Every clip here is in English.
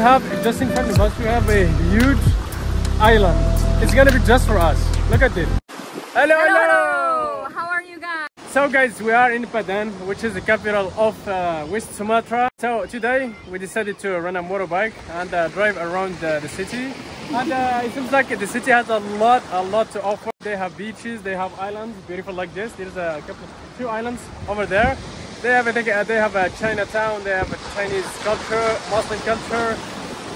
have, just in front of us, we have a huge island. It's gonna be just for us. Look at it. Hello, hello! How are you guys? So guys, we are in Padang, which is the capital of West Sumatra. So today, we decided to rent a motorbike and drive around the city. And it seems like the city has a lot to offer. They have beaches, they have islands, beautiful like this. There's a couple, two islands over there. They have, I think, they have a Chinatown, they have a Chinese culture, Muslim culture,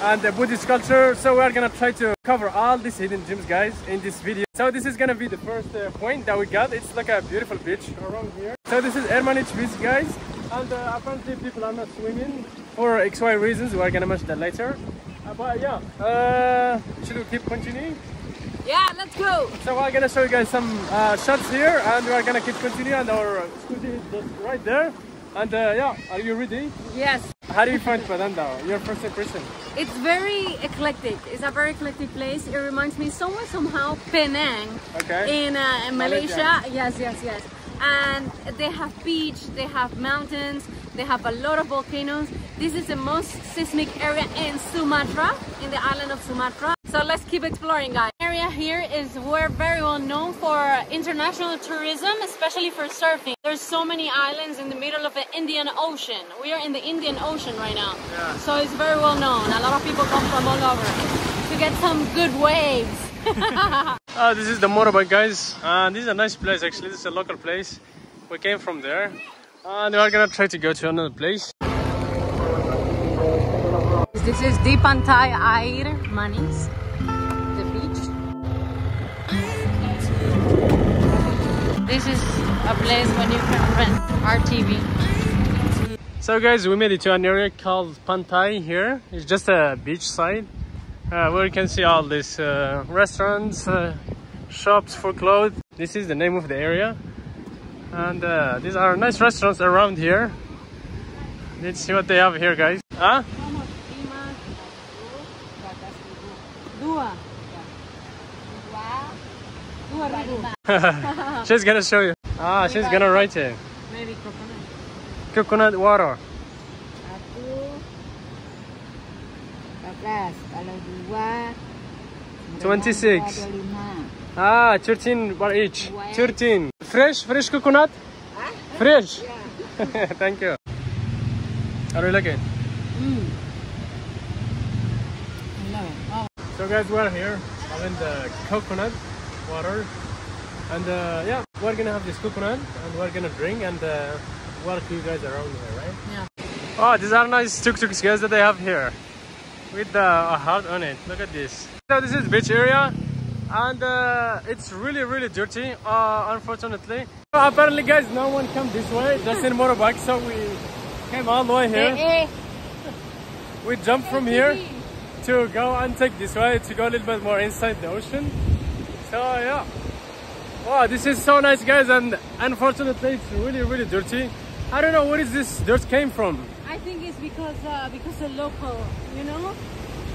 and the Buddhist culture. So we are gonna try to cover all these hidden gems, guys, in this video. So this is gonna be the first point that we got. It's like a beautiful beach around here. So this is Air Manis beach, guys, and apparently people are not swimming for XY reasons. We are gonna mention that later. But yeah, should we keep continuing? Yeah, let's go! So I'm gonna show you guys some shots here, and we're gonna keep continuing, and our scooty is just right there. And yeah, are you ready? Yes. How do you find Padang? Your first impression? It's very eclectic. It's a very eclectic place. It reminds me somewhere somehow Penang. Okay. In Malaysia. Yes. And they have beach, they have mountains, they have a lot of volcanoes. This is the most seismic area in Sumatra, in the island of Sumatra. So let's keep exploring, guys. The area here is we're very well known for international tourism, especially for surfing. There's so many islands in the middle of the Indian Ocean. We are in the Indian Ocean right now. Yeah. So it's very well known. A lot of people come from all over to get some good waves. This is the motorbike, guys, and this is a nice place actually. This is a local place. We came from there, and we are gonna try to go to another place. This is the Pantai Air Manis, the beach. This is a place when you can rent RTV. So guys, we made it to an area called Pantai here. It's just a beach side. Where you can see all these restaurants, shops for clothes. This is the name of the area, and these are nice restaurants around here. Let's see what they have here, guys. Huh? She's gonna show you. Ah, she's gonna write it. Maybe coconut. Coconut water. Kalau 26. Ah, 13 per each. 13. Fresh coconut? Huh? Fresh. Yeah. Thank you. How do you like it? Mm. Wow. So guys, we're here having the coconut water, and yeah, we're gonna have this coconut and we're gonna drink and walk you guys around here, right? Yeah. Oh, these are nice tuk-tuks, guys, that they have here. With a heart on it. Look at this. So this is beach area, and it's really dirty, unfortunately. So apparently, guys, no one came this way, just in motorbike, so we came all the way here. We jumped from here to go and take this way to go a little bit more inside the ocean. So yeah, wow, this is so nice, guys, and unfortunately it's really dirty. I don't know what is this dirt came from. I think it's because the local, you know,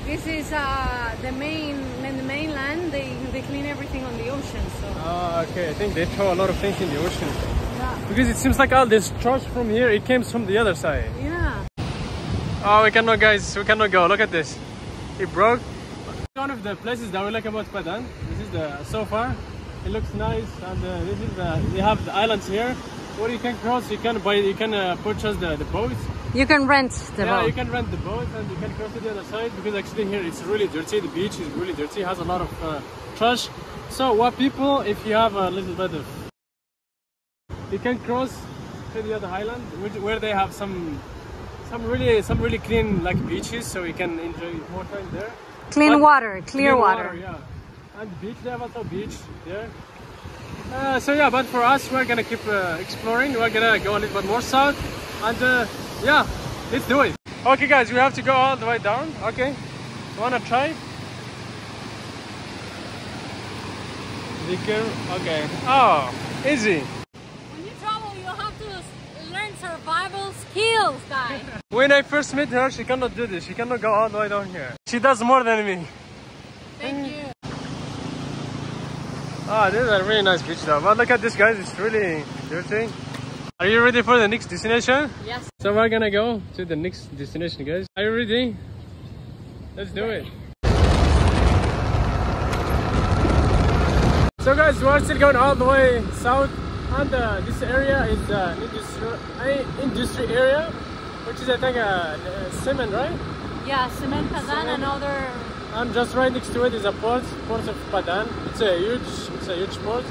this is the mainland. They clean everything on the ocean. So. Oh, okay. I think they throw a lot of things in the ocean. Yeah. Because it seems like all this trash from here, it came from the other side. Yeah. Oh, we cannot, guys. We cannot go. Look at this. It broke. One of the places that we like about Padang. This is the so far. It looks nice, and this is they have the islands here. Where you can cross, you can purchase the boats. You can rent the boat. Yeah, you can rent the boat and you can cross to the other side, because actually here it's really dirty. The beach is really dirty, has a lot of trash. So what people, if you have a little bit of... You can cross to the other island, where they have some really clean like beaches, so you can enjoy more time there. Clean water. Yeah. And beach, they have also beach there. So yeah, but for us, we're gonna keep exploring. We're gonna go a little bit more south, and yeah, let's do it. Okay guys, we have to go all the way down. Okay, you wanna try? Okay. Oh, easy. When you travel, you have to learn survival skills, guys. When I first met her, she cannot do this. She cannot go all the way down here. She does more than me. Thank you. Ah, oh, this is a really nice beach though, but look at this, guys, it's really dirty. Are you ready for the next destination? Yes. So we're gonna go to the next destination, guys. Are you ready? Let's do it. So guys, we're still going all the way south, and this area is an industry area, which is I think cement, right? Yeah, cement Padang and other. And just right next to it is a port of Padang. It's a huge port.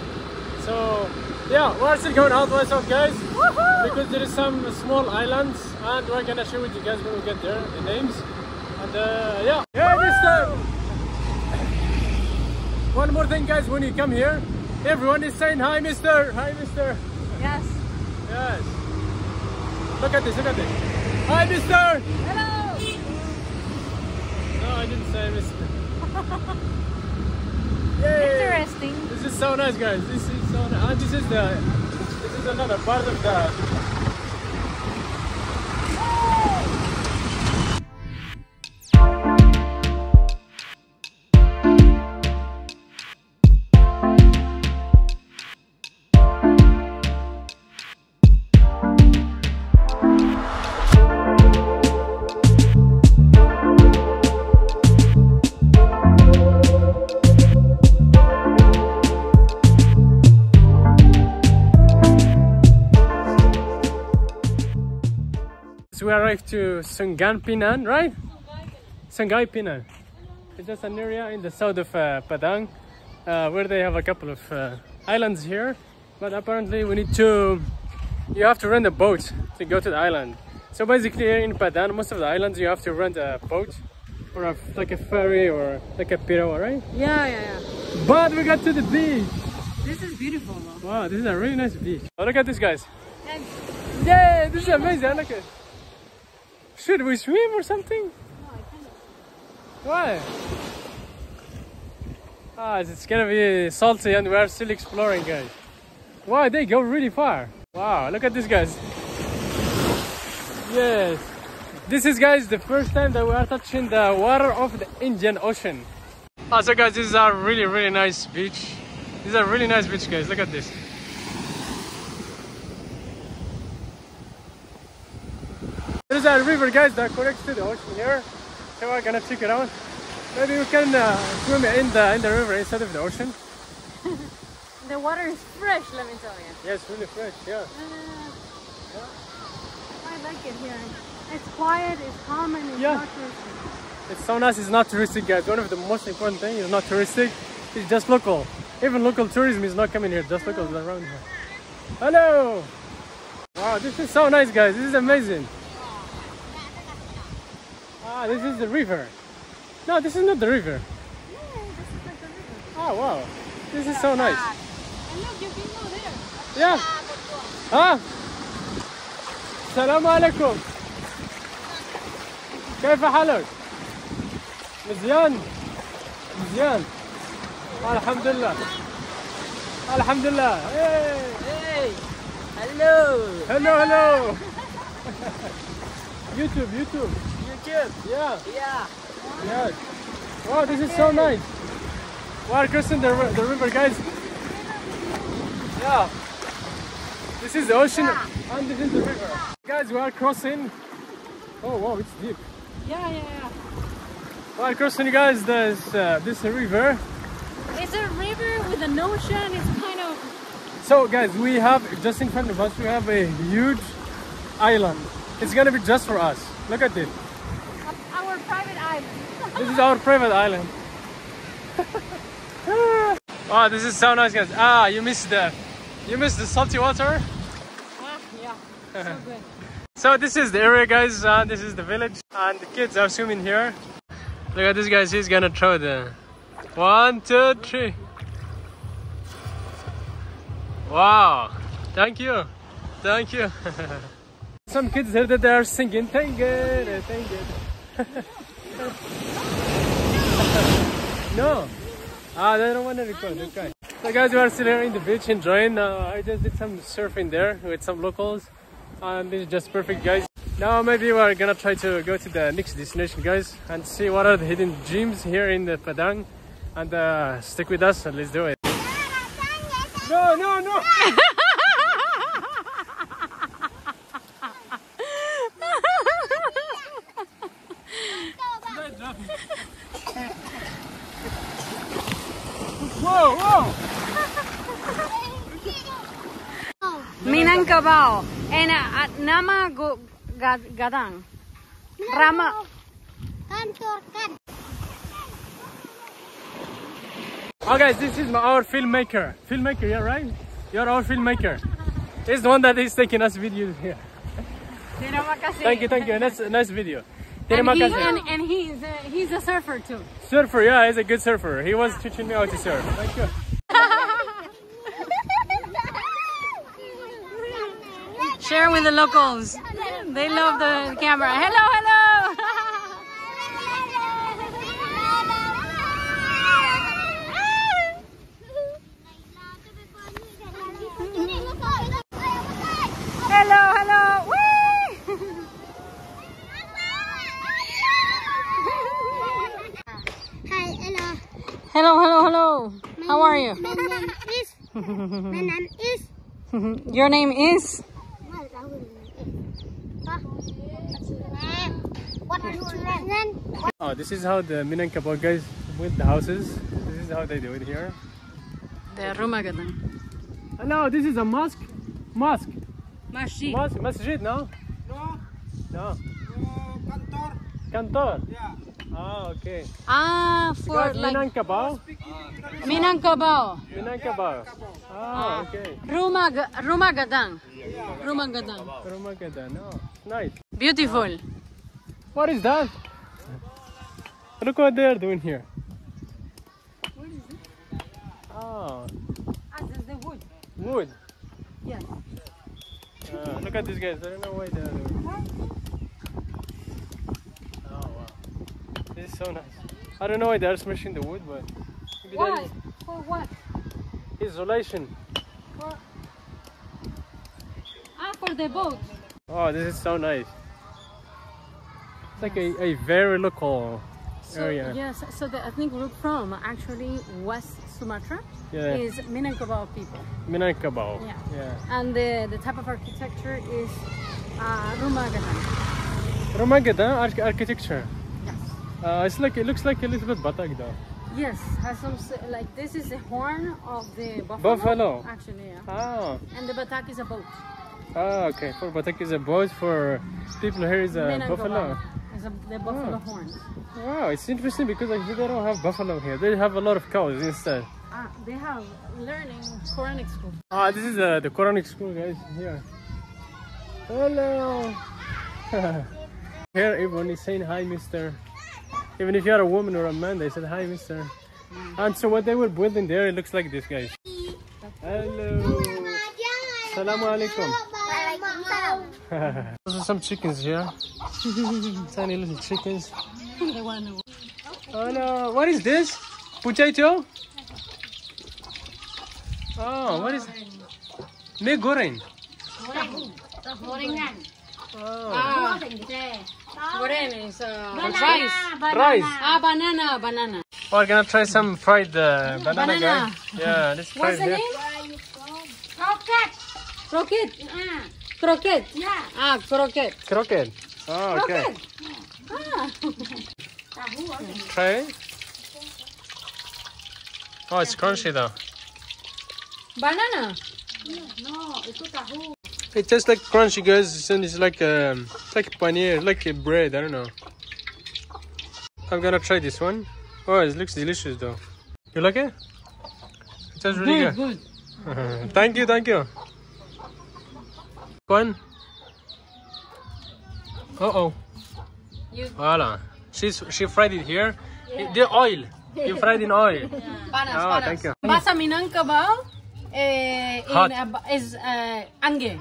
So yeah, we're still going all the way south, guys, because there is some small islands, and we're gonna share with you guys when we get there the names. And yeah, this time. One more thing, guys, when you come here, everyone is saying, "Hi, mister! Hi, mister!" Yes. Yes. Look at this, look at this. Hi, mister! Hello! No, I didn't say mister. Yay. Interesting. This is so nice, guys. This is so nice. And this is another part of the... We arrived to Sungai Pinang, right? Sungai Pinang. It's just an area in the south of Padang where they have a couple of islands here. But apparently you have to rent a boat to go to the island. So basically here in Padang, most of the islands you have to rent a boat or like a ferry or like a pirawa, right? Yeah. But we got to the beach. This is beautiful. Bro. Wow, this is a really nice beach. Oh, look at this, guys. Thanks. Yay, this is amazing. Look at... Should we swim or something? No, I can't. Why? Ah, it's gonna be salty and we are still exploring, guys. Wow, they go really far. Wow, look at this, guys. Yes. This is, guys, the first time that we are touching the water of the Indian Ocean. So guys, this is a really nice beach. This is a really nice beach, guys. Look at this. There's a river, guys, that connects to the ocean here, so we're gonna check it out. Maybe we can swim in the river instead of the ocean. The water is fresh, let me tell you. Yes, really fresh, yeah. Yeah. I like it here. It's quiet, it's calm, and it's not touristic. It's so nice, it's not touristic, guys. One of the most important things is not touristic, it's just local. Even local tourism is not coming here, just locals around here. Hello! Wow, this is so nice, guys, this is amazing. Ah, this is the river. No, this is not the river. Yeah, this is like the river. Oh, wow. This is so nice. And look, you can go there. Yeah. Ah. Assalamu alaikum. كيف حالك؟ مزيان؟ مزيان. الحمد لله. الحمد لله. Hey. Hello. YouTube. Yeah. Wow, this is so nice. We're crossing the river, guys. Yeah. This is the ocean and this is the river. Guys, we are crossing. Oh, wow, it's deep. Yeah. We're crossing, you guys, this river. It's a river with an ocean. It's kind of... So, guys, we have, just in front of us, we have a huge island. It's gonna be just for us. Look at this. Our private island. This is our private island. Wow, this is so nice, guys. Ah, you missed the salty water. Yeah, so good. So this is the area, guys. This is the village, and the kids are swimming here. Look at this, guys. He's gonna throw the 1, 2, 3. Wow. Thank you. Some kids here that they are singing, thank it. No. Ah, they don't want to record, okay. So guys, we are still here in the beach enjoying. I just did some surfing there with some locals. And this is just perfect, guys. Now maybe we are gonna try to go to the next destination, guys. And see what are the hidden gems here in the Padang. And stick with us and let's do it. No! Minangkabau and nama Gadang. Rama. Oh guys, this is our filmmaker. Filmmaker, yeah, right? You're our filmmaker. It's the one that is taking us videos here. Thank you, that's a nice video. And he's a surfer too. Surfer, yeah, he's a good surfer. He was teaching me how to surf. Thank you. Share with the locals. They love the camera. Hello, hello. Hello, hello, hello. How are you? My name is. My name is. Your name is? Oh, this is how the Minangkabau guys with the houses. This is how they do it here. The Rumah Gadang. No, this is a mosque. Mosque. Masjid. Mosque. Masjid, no? No. No. Kantor. Kantor? Yeah. Ah, okay. Ah, for like Minangkabau. Minangkabau. Minangkabau. Ah, okay. Rumah Gadang. Rumah Gadang. Rumah Gadang. No, nice. Beautiful. What is that? Look what they are doing here. What is it? Ah. Ah, that's the wood. Wood. Yes. Look at these guys. I don't know why they are doing. This is so nice. I don't know why they're smashing the wood, but maybe why? That is... For what? Isolation. For... Ah, for the boat. Oh, this is so nice. It's like a very local area. Yes, so the ethnic group from actually West Sumatra is Minangkabau people. Minangkabau. Yeah. And the type of architecture is Rumah Gadang. Rumah Gadang architecture. It's like, it looks like a little bit Batak though. Yes, has some, like this is the horn of the buffalo. Buffalo? Actually, yeah. Ah. And the Batak is a boat. Ah, okay. For Batak is a boat, for people here is a buffalo. It's the buffalo horn. Wow, it's interesting because like, they don't have buffalo here. They have a lot of cows instead. Ah, they have learning Quranic school. Ah, this is the Quranic school, guys. Here. Hello. Here everyone is saying hi, mister. Even if you are a woman or a man, they said hi, mister. And so what they were building there, it looks like this, guys. Hello. Assalamu alaikum. Those are some chickens here. Tiny little chickens. Oh no, what is this? Potato? Oh, what is it? Me goreng. Oh. Goreng is rice. Rice. Ah, banana, banana. We're gonna try some fried banana, guys. Yeah, let's try it. What's the name? Croquette. Croquette. Croquette. Yeah. Ah, croquette. Croquette. Oh, okay. Croquette. Ah. Try it. Oh, it's crunchy though. Banana. No, it's tahu. It tastes like crunchy, guys, and it's like paneer, like a bread. I don't know. I'm gonna try this one. Oh, it looks delicious, though. You like it? It tastes really good. Good. Thank you, thank you. One. Uh oh. Voila. She fried it here. Yeah. The oil. You fried in oil. Yeah. Panas, oh, panas. Thank you. Bahasa Minangkabau is ange.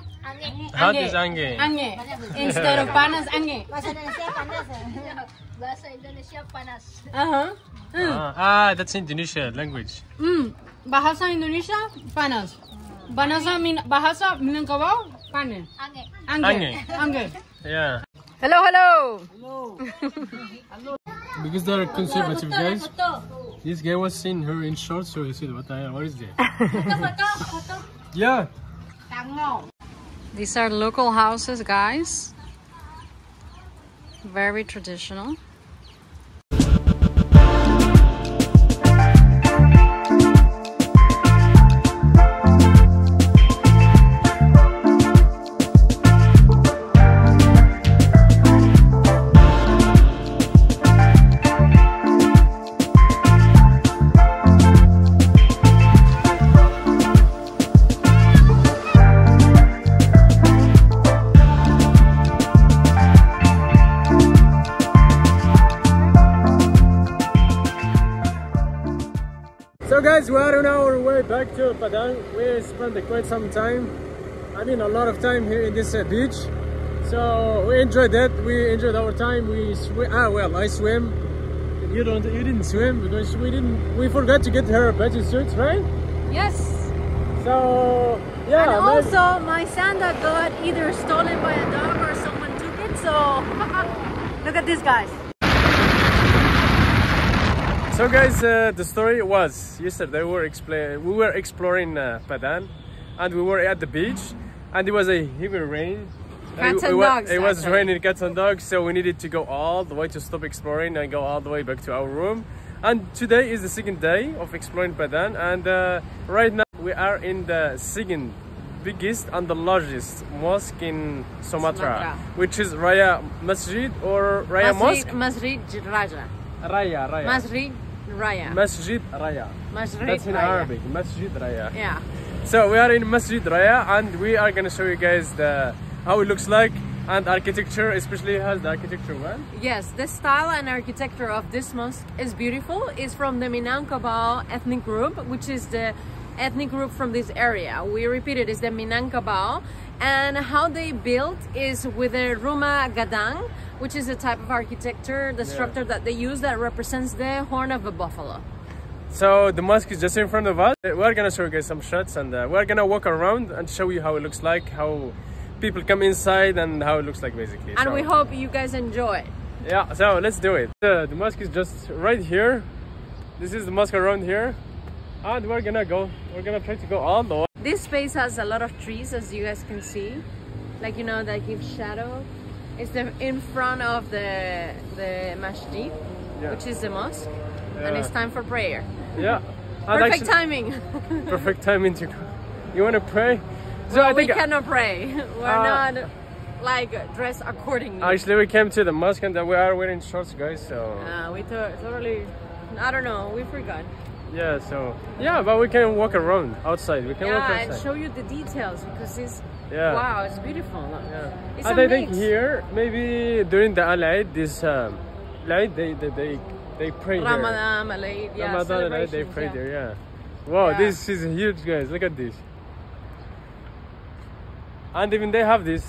Hot is ange. Ange. Instead of panas, ange. Bahasa Indonesia panas. Bahasa Indonesia panas. Ah, that's Indonesia language. Bahasa Indonesia panas. Bahasa Minangkabau panas. Ange. Ange. Ange. Yeah. Hello, hello. Hello. Because they are conservative guys. This guy was seen her in shorts, so he said, "What is that?" Yeah. These are local houses, guys. Very traditional. So guys, we are on our way back to Padang. We spent quite some time, I mean a lot of time here in this beach. So we enjoyed that. We enjoyed our time. I swim. You didn't swim because we forgot to get her bodysuit, right? Yes. So yeah. And also my sandal got either stolen by a dog or someone took it. So look at this, guys. So guys, the story was yesterday we were exploring Padang, and we were at the beach, and it was a heavy rain. It was raining cats and dogs, so we needed to go all the way to stop exploring and go all the way back to our room. And today is the second day of exploring Padang, and right now we are in the second biggest and the largest mosque in Sumatra, which is Raya Masjid or Raya Mosque? Masjid Raya. That's in Arabic, Masjid Raya. Yeah. So we are in Masjid Raya, and we are gonna show you guys how it looks like, and architecture, especially has the architecture one. Yes, the style and architecture of this mosque is beautiful. It's from the Minangkabau ethnic group, which is the ethnic group from this area. We repeat it, is the Minangkabau, and how they built is with the Rumah Gadang, which is a type of architecture, the structure that they use that represents the horn of a buffalo. So the mosque is just in front of us. We're gonna show you guys some shots, and we're gonna walk around and show you how it looks like, how people come inside and how it looks like basically. And so we hope you guys enjoy. Yeah, so let's do it. The mosque is just right here. This is the mosque around here, and we're gonna try to go all the way. This space has a lot of trees, as you guys can see, like, you know, that gives shadow. It's in front of the masjid, which is the mosque, and it's time for prayer. Yeah. Perfect timing. Perfect timing to go. You want to pray? So well, we cannot pray. We're not like dressed accordingly. Actually, we came to the mosque and we are wearing shorts, guys. So we totally, I don't know, we forgot. Yeah. So yeah, but we can walk around outside. We can walk outside and show you the details because it's wow, it's beautiful. Yeah. It's and I think here maybe during the Al-Eid, this they pray Ramadan, Al-Eid, yeah, Ramadan, Al-Eid, they pray there. Yeah. Wow, this is huge, guys. Look at this. And even they have this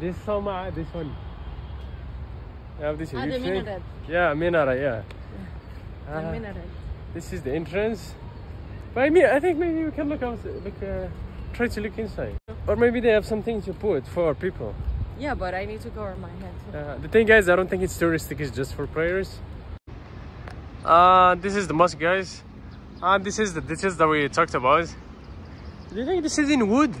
this one. They have this huge minaret. Yeah, minaret. Yeah. Minaret. This is the entrance. But I mean, I think maybe we can look outside, try to look inside. Or maybe they have something to put for people. Yeah, but I need to cover my head. The thing, guys, I don't think it's touristic. It's just for prayers. This is the mosque, guys. And this is that we talked about. Do you think this is in wood?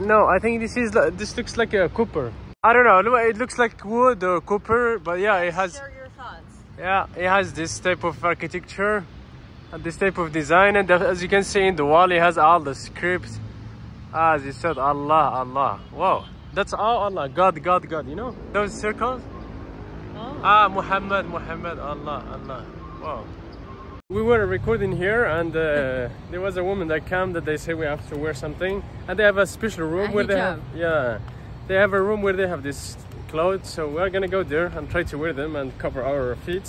No, I think this looks like a copper. I don't know, it looks like wood or copper, but yeah, it has. Share your thoughts. Yeah, it has this type of architecture and this type of design, and as you can see in the wall, it has all the script. As it said, Allah, Allah. Wow, that's all Allah. God, God, God. You know those circles? Oh. Muhammad, Muhammad, Allah, Allah. Wow. We were recording here, and there was a woman that came that they say we have to wear something, and they have a special room where they have, a room where they have this clothes. So we're gonna go there and try to wear them and cover our feet.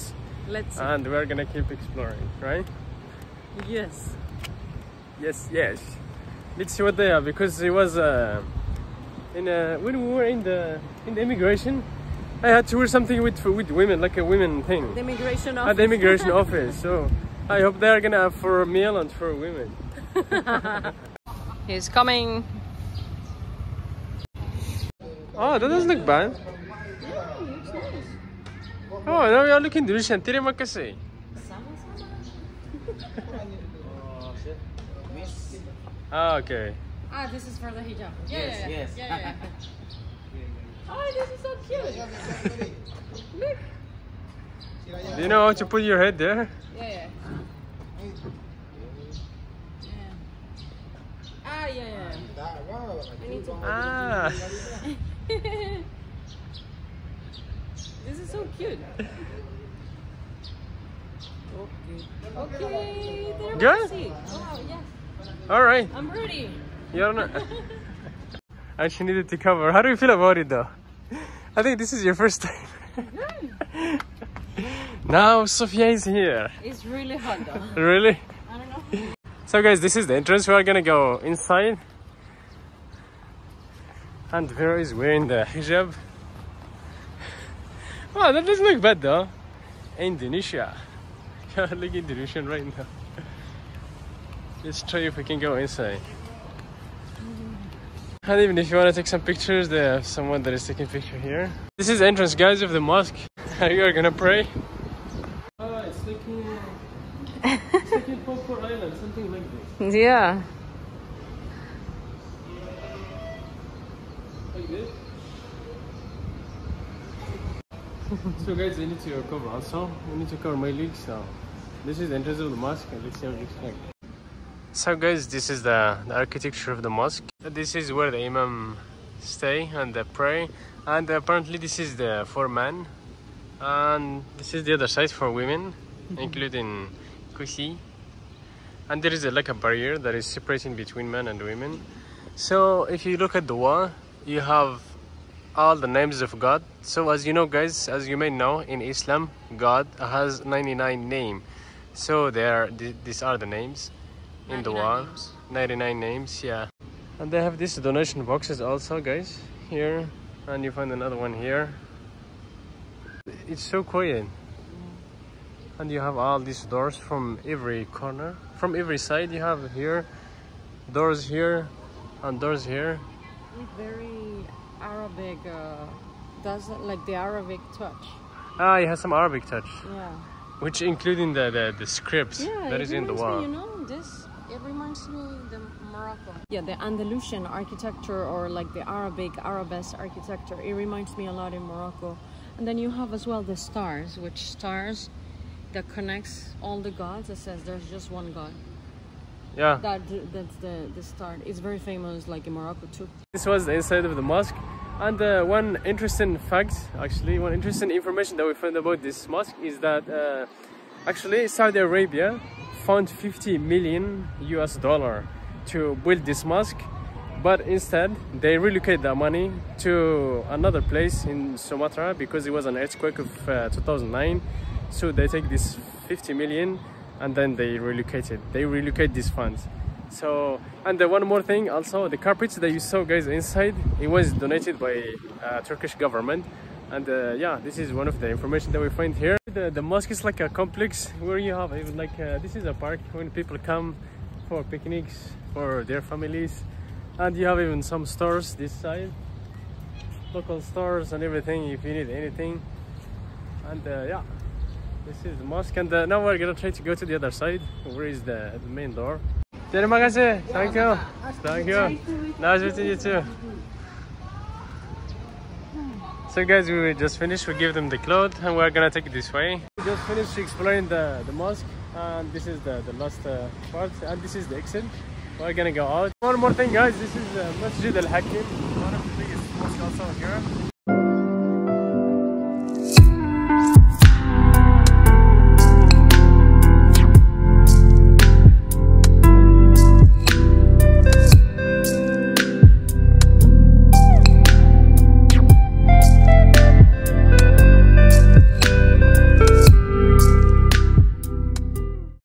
Let's see. And we're gonna keep exploring, right? Yes. Yes, yes. Let's see what they have, because it was when we were in the immigration. I had to wear something with women, like a women thing. The immigration office. At the immigration office. So I hope they are gonna have for a meal and for women. He's coming. Oh, that doesn't look bad. Yeah, it looks nice. Oh, now we are looking delicious. Tiramisu. Ah, okay. Ah, this is for the hijab. Yeah, yes, yes. Yeah. Oh, this is so cute! Look! Do you know how to put your head there? Yeah. I need to... This is so cute! Okay, there we go! Wow, yes! Alright! I'm ready! You're not... And she needed to cover. How do you feel about it though? I think this is your first time. Good. Now Sophia is here. It's really hot though. Really? I don't know. So guys, this is the entrance. We are gonna go inside. And Vera is wearing the hijab. Wow, that doesn't look bad though. Indonesia. You are looking Indonesian right now. Let's try if we can go inside. And even if you want to take some pictures, there's someone that is taking picture here. This is the entrance, guys, of the mosque. You are gonna pray. Oh, it's like in Popor Island, something like this. Yeah. Like this. So guys, I need to cover also. I need to cover my legs now. This is the entrance of the mosque. Let's see how it looks like. So guys, this is the architecture of the mosque. This is where the imam stay and they pray, and apparently this is the for men, and this is the other side for women, including kusi. And there is like a barrier that is separating between men and women. So if you look at the wall, you have all the names of God. So as you know guys, as you may know, in Islam God has 99 names. So these are the names in the wall, 99 names, yeah. And they have these donation boxes also, guys, here, and you find another one here. It's so quiet, and you have all these doors from every corner, from every side. You have here doors here and doors here. It's very Arabic, doesn't like the Arabic touch. Ah, it has some Arabic touch. Yeah. Which including the script, yeah, that is in the wall. You know, this it reminds me of the Morocco. Yeah, the Andalusian architecture, or like the Arabesque architecture. It reminds me a lot in Morocco. And then you have as well the stars, which stars that connects all the gods. It says there's just one god. Yeah. That's the star. It's very famous like in Morocco too. This was the inside of the mosque. And one interesting fact, actually, one interesting information that we found about this mosque is that actually Saudi Arabia found $50 million to build this mosque, but instead they relocate that money to another place in Sumatra because it was an earthquake of 2009. So they take this 50 million and then they relocate these funds. So, and one more thing also, the carpets that you saw guys inside, it was donated by Turkish government. And yeah, this is one of the information that we find here. The mosque is like a complex where you have even like this is a park when people come for picnics for their families, and you have even some stores this side, local stores and everything if you need anything. And yeah, this is the mosque. And now we're gonna try to go to the other side where is the main door. Terima kasih. Thank you. Thank you. Nice meeting you too. So guys, we just finished. We give them the clothes and we're gonna take it this way. We just finished exploring the mosque, and this is the last part, and this is the exit. We're gonna go out. One more thing guys, this is Masjid Al Hakim, one of the biggest mosques also here.